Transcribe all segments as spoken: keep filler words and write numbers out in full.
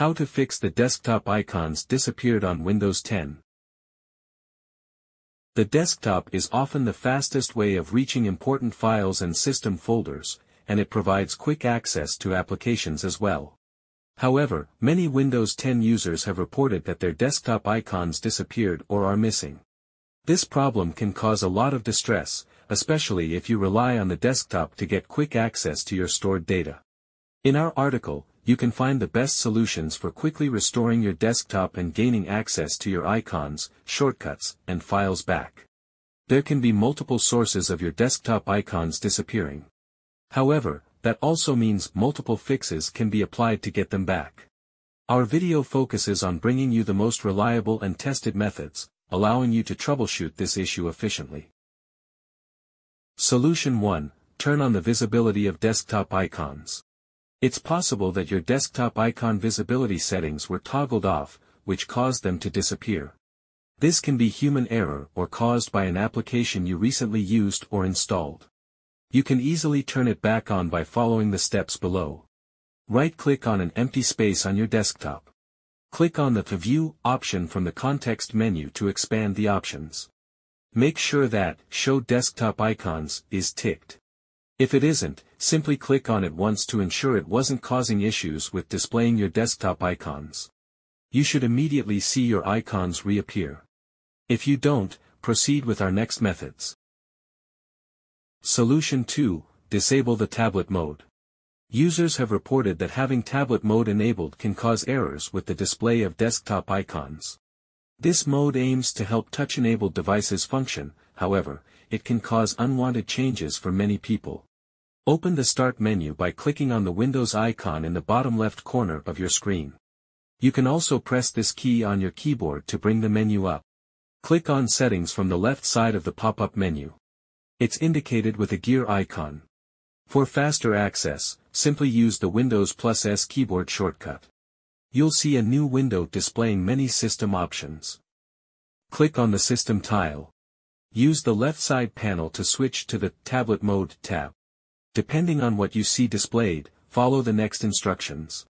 How to fix the desktop icons disappeared on Windows ten. The desktop is often the fastest way of reaching important files and system folders, and it provides quick access to applications as well. However, many Windows ten users have reported that their desktop icons disappeared or are missing. This problem can cause a lot of distress, especially if you rely on the desktop to get quick access to your stored data. In our article, you can find the best solutions for quickly restoring your desktop and gaining access to your icons, shortcuts, and files back. There can be multiple sources of your desktop icons disappearing. However, that also means multiple fixes can be applied to get them back. Our video focuses on bringing you the most reliable and tested methods, allowing you to troubleshoot this issue efficiently. Solution one. Turn on the visibility of desktop icons. It's possible that your desktop icon visibility settings were toggled off, which caused them to disappear. This can be human error or caused by an application you recently used or installed. You can easily turn it back on by following the steps below. Right-click on an empty space on your desktop. Click on the To View option from the context menu to expand the options. Make sure that Show Desktop Icons is ticked. If it isn't, simply click on it once to ensure it wasn't causing issues with displaying your desktop icons. You should immediately see your icons reappear. If you don't, proceed with our next methods. Solution two. Disable the tablet mode. Users have reported that having tablet mode enabled can cause errors with the display of desktop icons. This mode aims to help touch-enabled devices function, however, it can cause unwanted changes for many people. Open the Start menu by clicking on the Windows icon in the bottom left corner of your screen. You can also press this key on your keyboard to bring the menu up. Click on Settings from the left side of the pop-up menu. It's indicated with a gear icon. For faster access, simply use the Windows plus S keyboard shortcut. You'll see a new window displaying many system options. Click on the System tile. Use the left side panel to switch to the Tablet Mode tab. Depending on what you see displayed, follow the next instructions.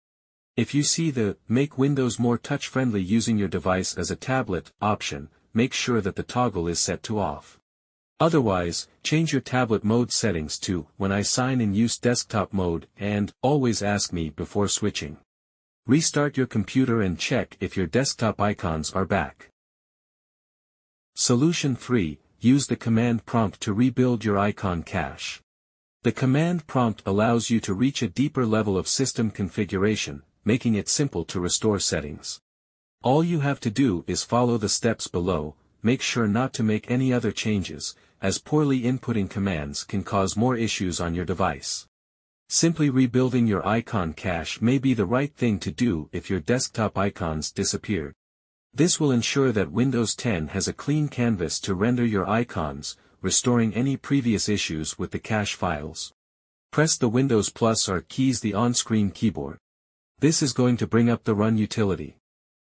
If you see the Make Windows More Touch-Friendly Using Your Device as a Tablet option, make sure that the toggle is set to off. Otherwise, change your Tablet Mode settings to When I Sign In Use Desktop Mode and Always Ask Me Before Switching. Restart your computer and check if your desktop icons are back. Solution three. Use the command prompt to rebuild your icon cache. The command prompt allows you to reach a deeper level of system configuration, making it simple to restore settings. All you have to do is follow the steps below, make sure not to make any other changes, as poorly inputting commands can cause more issues on your device. Simply rebuilding your icon cache may be the right thing to do if your desktop icons disappear. This will ensure that Windows ten has a clean canvas to render your icons, restoring any previous issues with the cache files. Press the Windows plus R keys the on-screen keyboard. This is going to bring up the Run utility.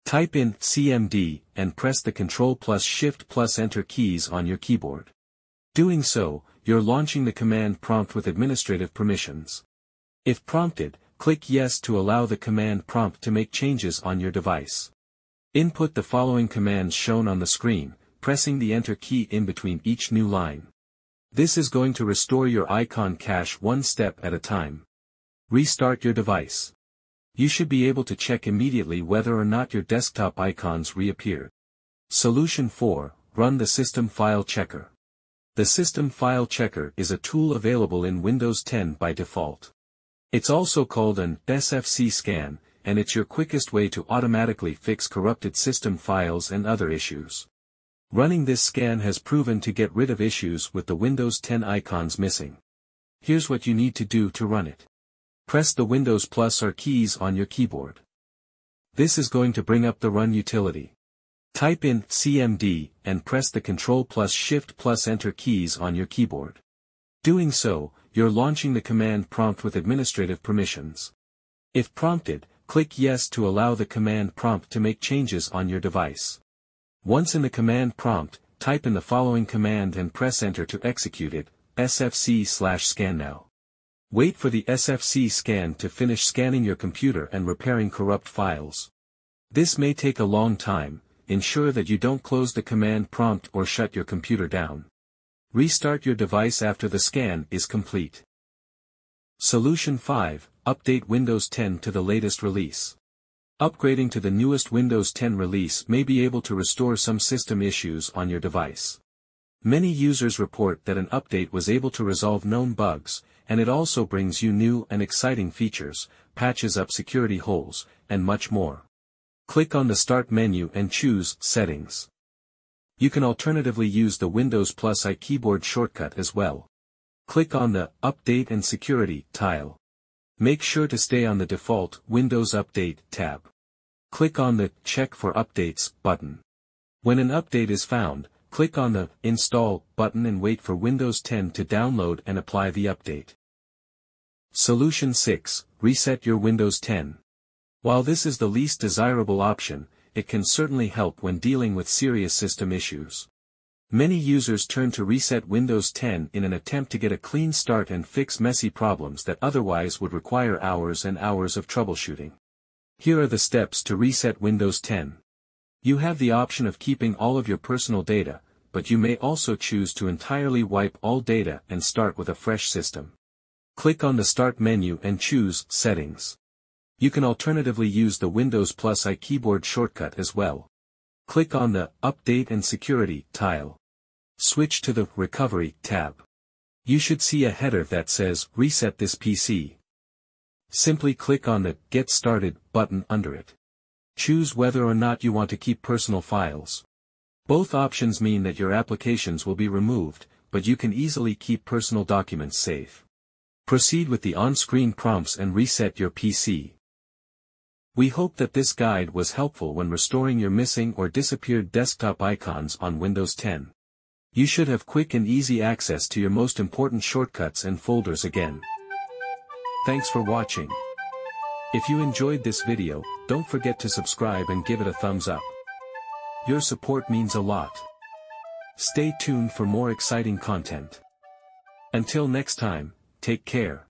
Type in C M D and press the Control plus Shift plus Enter keys on your keyboard. Doing so, you're launching the command prompt with administrative permissions. If prompted, click Yes to allow the command prompt to make changes on your device. Input the following commands shown on the screen, pressing the Enter key in between each new line. This is going to restore your icon cache one step at a time. Restart your device. You should be able to check immediately whether or not your desktop icons reappear. Solution four. Run the System File Checker. The System File Checker is a tool available in Windows ten by default. It's also called an S F C scan, and it's your quickest way to automatically fix corrupted system files and other issues. Running this scan has proven to get rid of issues with the Windows ten icons missing. Here's what you need to do to run it. Press the Windows plus R keys on your keyboard. This is going to bring up the Run utility. Type in C M D and press the Control plus Shift plus Enter keys on your keyboard. Doing so, you're launching the command prompt with administrative permissions. If prompted, click Yes to allow the command prompt to make changes on your device. Once in the command prompt, type in the following command and press Enter to execute it, S F C slash scan now. Wait for the S F C scan to finish scanning your computer and repairing corrupt files. This may take a long time. Ensure that you don't close the command prompt or shut your computer down. Restart your device after the scan is complete. Solution five. Update Windows ten to the latest release. Upgrading to the newest Windows ten release may be able to restore some system issues on your device. Many users report that an update was able to resolve known bugs, and it also brings you new and exciting features, patches up security holes, and much more. Click on the Start menu and choose Settings. You can alternatively use the Windows plus I keyboard shortcut as well. Click on the Update and Security tile. Make sure to stay on the default Windows Update tab. Click on the Check for Updates button. When an update is found, click on the Install button and wait for Windows ten to download and apply the update. Solution six. Reset your Windows ten. While this is the least desirable option, it can certainly help when dealing with serious system issues. Many users turn to reset Windows ten in an attempt to get a clean start and fix messy problems that otherwise would require hours and hours of troubleshooting. Here are the steps to reset Windows ten. You have the option of keeping all of your personal data, but you may also choose to entirely wipe all data and start with a fresh system. Click on the Start menu and choose Settings. You can alternatively use the Windows plus I keyboard shortcut as well. Click on the Update and Security tile. Switch to the Recovery tab. You should see a header that says Reset this P C. Simply click on the Get Started button under it. Choose whether or not you want to keep personal files. Both options mean that your applications will be removed, but you can easily keep personal documents safe. Proceed with the on-screen prompts and reset your P C. We hope that this guide was helpful when restoring your missing or disappeared desktop icons on Windows ten. You should have quick and easy access to your most important shortcuts and folders again. Thanks for watching. If you enjoyed this video, don't forget to subscribe and give it a thumbs up. Your support means a lot. Stay tuned for more exciting content. Until next time, take care.